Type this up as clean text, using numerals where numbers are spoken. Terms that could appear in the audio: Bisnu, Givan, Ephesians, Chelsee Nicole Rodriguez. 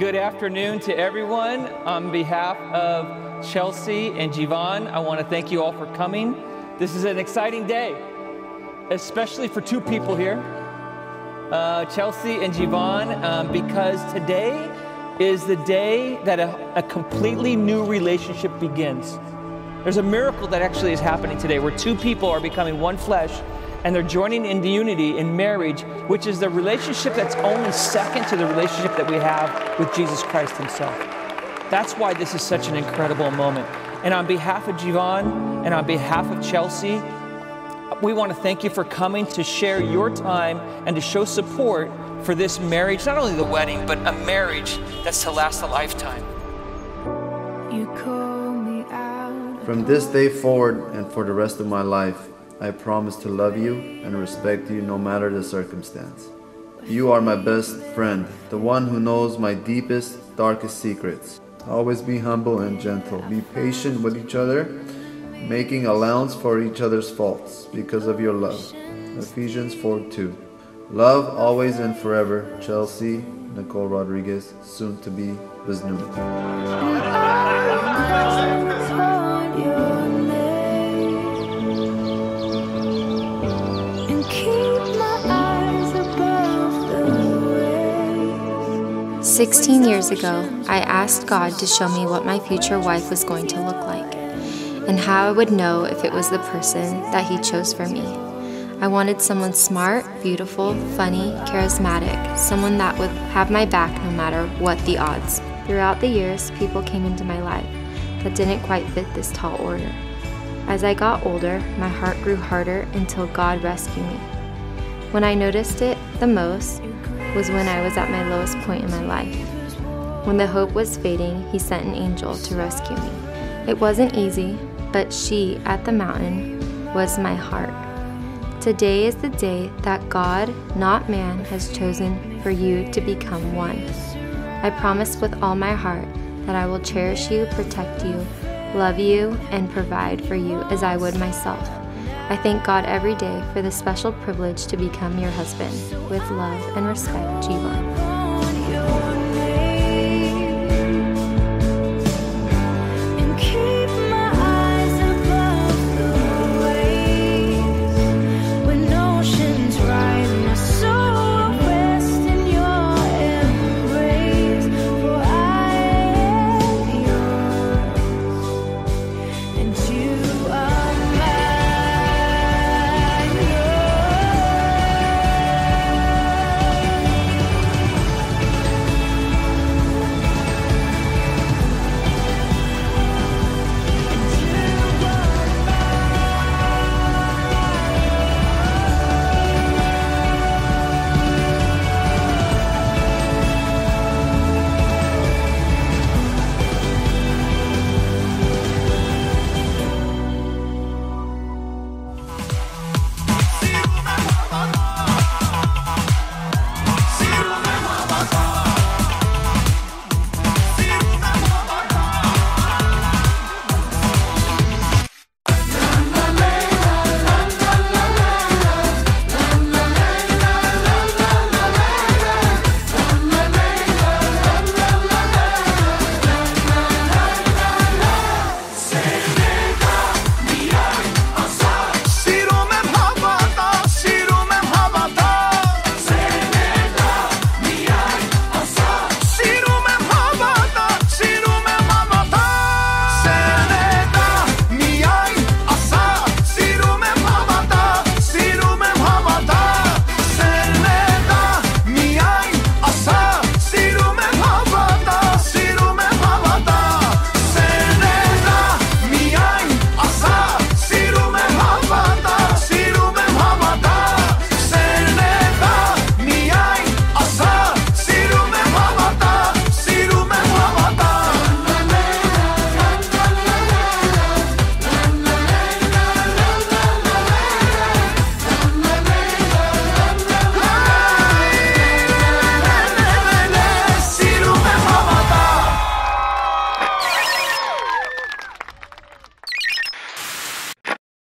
Good afternoon to everyone. On behalf of Chelsee and Givan, I want to thank you all for coming. This is an exciting day, especially for two people here, Chelsee and Givan, because today is the day that a completely new relationship begins. There's a miracle that actually is happening today where two people are becoming one flesh and they're joining in unity in marriage, which is the relationship that's only second to the relationship that we have with Jesus Christ himself. That's why this is such an incredible moment. And on behalf of Givan and on behalf of Chelsee, we want to thank you for coming to share your time and to show support for this marriage, not only the wedding, but a marriage that's to last a lifetime. From this day forward and for the rest of my life, I promise to love you and respect you no matter the circumstance. You are my best friend, the one who knows my deepest, darkest secrets. Always be humble and gentle. Be patient with each other, making allowance for each other's faults because of your love. Ephesians 4:2. Love always and forever, Chelsee Nicole Rodriguez, soon to be Bisnu. Keep my eyes above the waves. 16 years ago, I asked God to show me what my future wife was going to look like and how I would know if it was the person that He chose for me. I wanted someone smart, beautiful, funny, charismatic, someone that would have my back no matter what the odds. Throughout the years, people came into my life that didn't quite fit this tall order. As I got older, my heart grew harder until God rescued me. When I noticed it the most was when I was at my lowest point in my life. When the hope was fading, He sent an angel to rescue me. It wasn't easy, but she at the mountain was my heart. Today is the day that God, not man, has chosen for you to become one. I promise with all my heart that I will cherish you, protect you, love you, and provide for you as I would myself. I thank God every day for the special privilege to become your husband. With love and respect, Givan.